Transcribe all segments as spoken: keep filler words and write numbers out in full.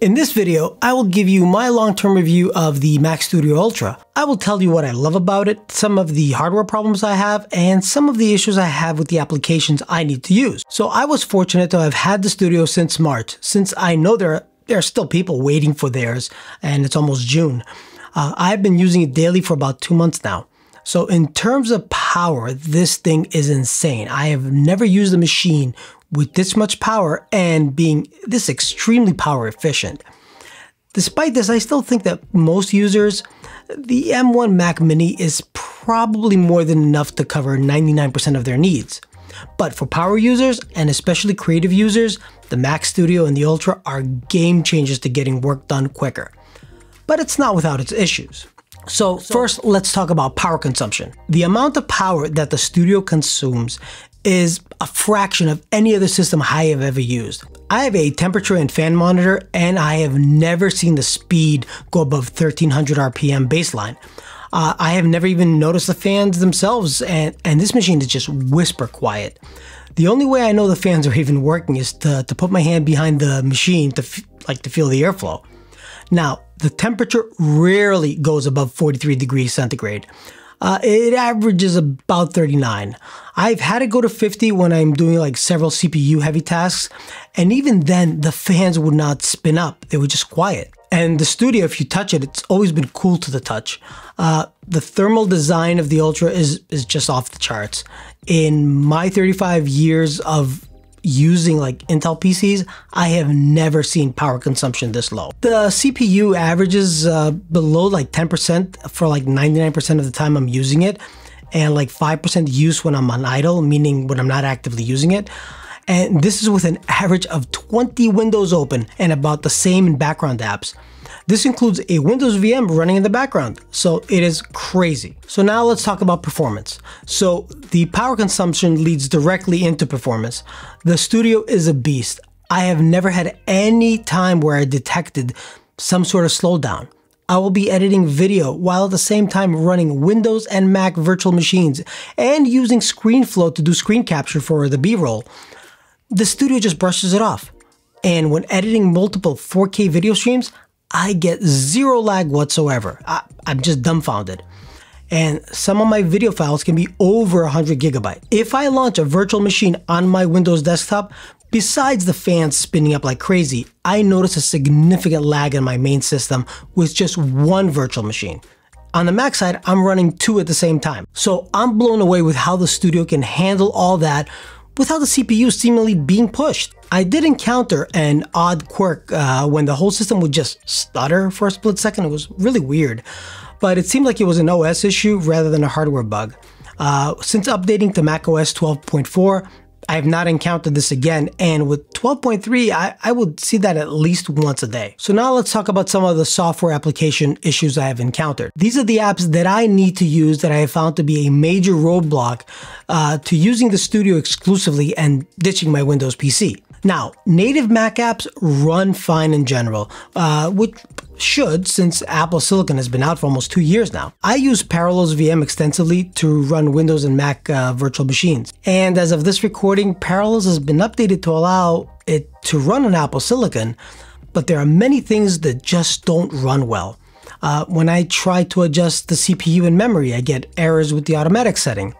In this video, I will give you my long-term review of the Mac Studio Ultra. I will tell you what I love about it, some of the hardware problems I have, and some of the issues I have with the applications I need to use. So I was fortunate to have had the Studio since March, since I know there, there are still people waiting for theirs, and it's almost June. Uh, I've been using it daily for about two months now. So in terms of power, this thing is insane. I have never used a machine with this much power and being this extremely power efficient. Despite this, I still think that most users, the M one Mac mini is probably more than enough to cover ninety-nine percent of their needs. But for power users, and especially creative users, the Mac Studio and the Ultra are game changers to getting work done quicker. But it's not without its issues. So first, let's talk about power consumption. The amount of power that the Studio consumes is a fraction of any other system I have ever used. I have a temperature and fan monitor, and I have never seen the speed go above thirteen hundred R P M baseline. Uh, I have never even noticed the fans themselves, and, and this machine is just whisper quiet. The only way I know the fans are even working is to, to put my hand behind the machine to f like to feel the airflow. Now, the temperature rarely goes above forty-three degrees centigrade. Uh, it averages about thirty-nine. I've had it go to fifty when I'm doing like several C P U heavy tasks, and even then the fans would not spin up, they were just quiet. And the Studio, if you touch it, it's always been cool to the touch. Uh, the thermal design of the Ultra is, is just off the charts. In my thirty-five years of using like Intel P Cs, I have never seen power consumption this low. The C P U averages uh, below like ten percent for like ninety-nine percent of the time I'm using it, and like five percent use when I'm on idle, meaning when I'm not actively using it. And this is with an average of twenty windows open and about the same in background apps. This includes a Windows V M running in the background, so it is crazy. So now let's talk about performance. So the power consumption leads directly into performance. The Studio is a beast. I have never had any time where I detected some sort of slowdown. I will be editing video while at the same time running Windows and Mac virtual machines and using ScreenFlow to do screen capture for the B-roll. The Studio just brushes it off. And when editing multiple four K video streams, I get zero lag whatsoever. I, I'm just dumbfounded. And some of my video files can be over one hundred gigabyte. If I launch a virtual machine on my Windows desktop, besides the fans spinning up like crazy, I notice a significant lag in my main system with just one virtual machine. On the Mac side, I'm running two at the same time. So I'm blown away with how the Studio can handle all that without the C P U seemingly being pushed. I did encounter an odd quirk uh, when the whole system would just stutter for a split second. It was really weird, but it seemed like it was an O S issue rather than a hardware bug. Uh, since updating to macOS twelve point four, I have not encountered this again, and with twelve point three, I, I would see that at least once a day. So now let's talk about some of the software application issues I have encountered. These are the apps that I need to use that I have found to be a major roadblock uh, to using the Studio exclusively and ditching my Windows P C. Now, native Mac apps run fine in general, uh, which should, since Apple Silicon has been out for almost two years now. I use Parallels V M extensively to run Windows and Mac uh, virtual machines. And as of this recording, Parallels has been updated to allow it to run on Apple Silicon, but there are many things that just don't run well. Uh, when I try to adjust the C P U and memory, I get errors with the automatic setting.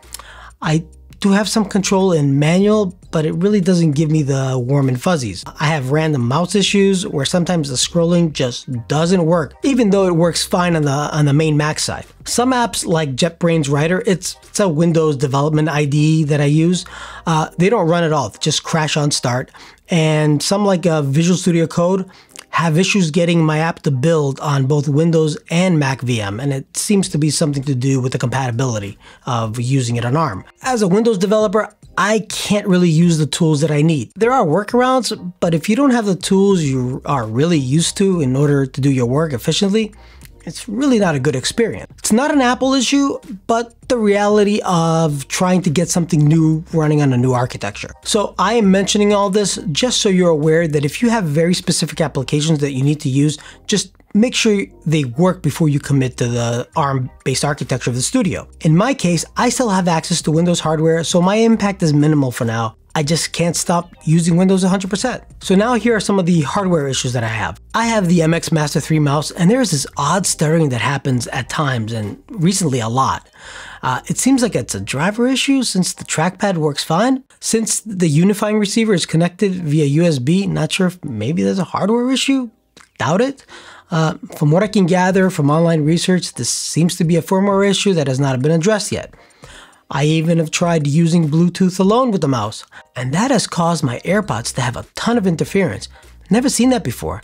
I do have some control in manual, but it really doesn't give me the warm and fuzzies. I have random mouse issues where sometimes the scrolling just doesn't work, even though it works fine on the on the main Mac side. Some apps like JetBrains Rider, it's, it's a Windows development I D E that I use, uh, they don't run at all, they just crash on start. And some like uh, Visual Studio Code have issues getting my app to build on both Windows and Mac V M, and it seems to be something to do with the compatibility of using it on ARM. As a Windows developer, I can't really use the tools that I need. There are workarounds, but if you don't have the tools you are really used to in order to do your work efficiently, it's really not a good experience. It's not an Apple issue, but the reality of trying to get something new running on a new architecture. So I am mentioning all this just so you're aware that if you have very specific applications that you need to use, just make sure they work before you commit to the ARM-based architecture of the Studio. In my case, I still have access to Windows hardware, so my impact is minimal for now. I just can't stop using Windows one hundred percent. So now here are some of the hardware issues that I have. I have the M X Master three mouse, and there's this odd stuttering that happens at times, and recently a lot. Uh, it seems like it's a driver issue since the trackpad works fine. Since the unifying receiver is connected via U S B, not sure if maybe there's a hardware issue, doubt it. Uh, from what I can gather from online research, this seems to be a firmware issue that has not been addressed yet. I even have tried using Bluetooth alone with the mouse, and that has caused my AirPods to have a ton of interference. Never seen that before.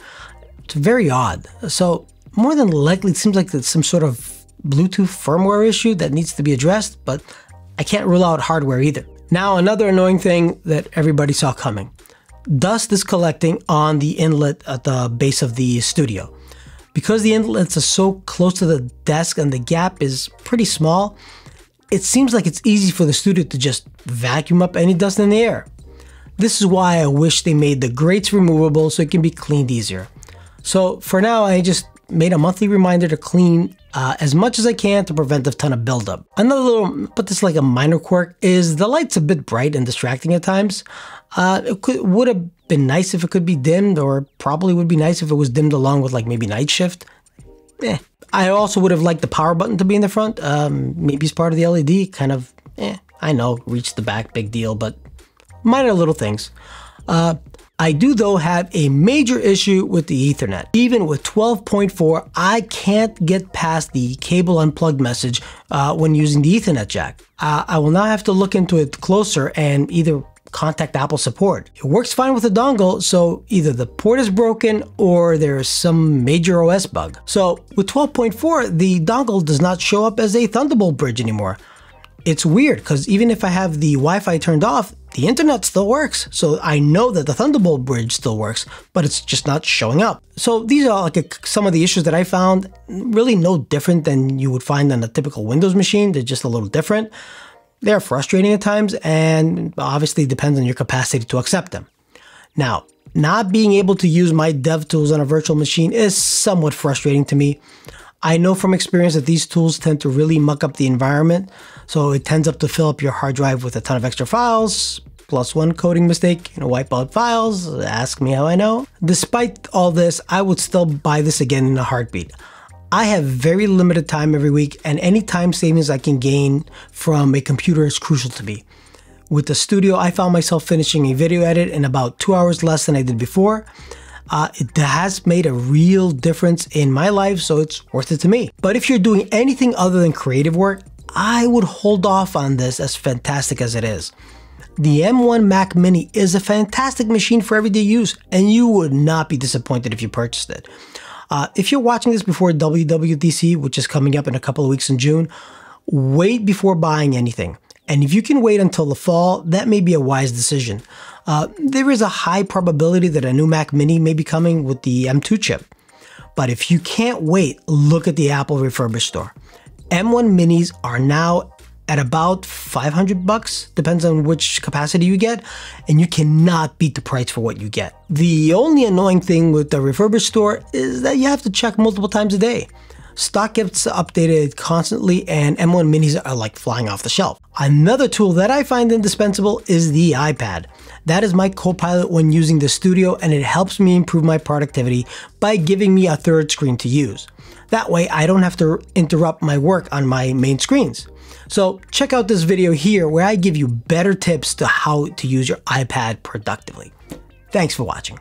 It's very odd. So more than likely, it seems like it's some sort of Bluetooth firmware issue that needs to be addressed, but I can't rule out hardware either. Now, another annoying thing that everybody saw coming. Dust is collecting on the inlet at the base of the studio. Because the inlets are so close to the desk and the gap is pretty small, it seems like it's easy for the studio to just vacuum up any dust in the air. This is why I wish they made the grates removable so it can be cleaned easier. So for now, I just made a monthly reminder to clean uh, as much as I can to prevent a ton of buildup. Another little, but this is like a minor quirk, is the light's a bit bright and distracting at times. Uh, it could, would have been nice if it could be dimmed, or probably would be nice if it was dimmed along with like maybe night shift. Eh. I also would have liked the power button to be in the front. Um, maybe it's part of the L E D, kind of, eh, I know, reach the back, big deal, but minor little things. Uh, I do though have a major issue with the Ethernet. Even with twelve point four, I can't get past the cable unplugged message uh, when using the Ethernet jack. Uh, I will now have to look into it closer and either contact Apple support. It works fine with the dongle, so either the port is broken or there's some major O S bug. So with twelve point four, the dongle does not show up as a Thunderbolt bridge anymore. It's weird, because even if I have the Wi-Fi turned off, the internet still works. So I know that the Thunderbolt bridge still works, but it's just not showing up. So these are like a, some of the issues that I found, really no different than you would find on a typical Windows machine. They're just a little different. They're frustrating at times, and obviously depends on your capacity to accept them. Now, not being able to use my dev tools on a virtual machine is somewhat frustrating to me. I know from experience that these tools tend to really muck up the environment, so it tends up to fill up your hard drive with a ton of extra files, plus one coding mistake, you know, wipe out files, ask me how I know. Despite all this, I would still buy this again in a heartbeat. I have very limited time every week, and any time savings I can gain from a computer is crucial to me. With the studio, I found myself finishing a video edit in about two hours less than I did before. Uh, it has made a real difference in my life, so it's worth it to me. But if you're doing anything other than creative work, I would hold off on this, as fantastic as it is. The M one Mac mini is a fantastic machine for everyday use, and you would not be disappointed if you purchased it. Uh, if you're watching this before W W D C, which is coming up in a couple of weeks in June, wait before buying anything. And if you can wait until the fall, that may be a wise decision. Uh, there is a high probability that a new Mac mini may be coming with the M two chip. But if you can't wait, look at the Apple refurbished store. M one minis are now at about five hundred bucks, depends on which capacity you get, and you cannot beat the price for what you get. The only annoying thing with the refurbished store is that you have to check multiple times a day. Stock gets updated constantly, and M one minis are like flying off the shelf. Another tool that I find indispensable is the iPad. That is my co-pilot when using the studio, and it helps me improve my productivity by giving me a third screen to use. That way I don't have to interrupt my work on my main screens. So check out this video here where I give you better tips to how to use your iPad productively. Thanks for watching.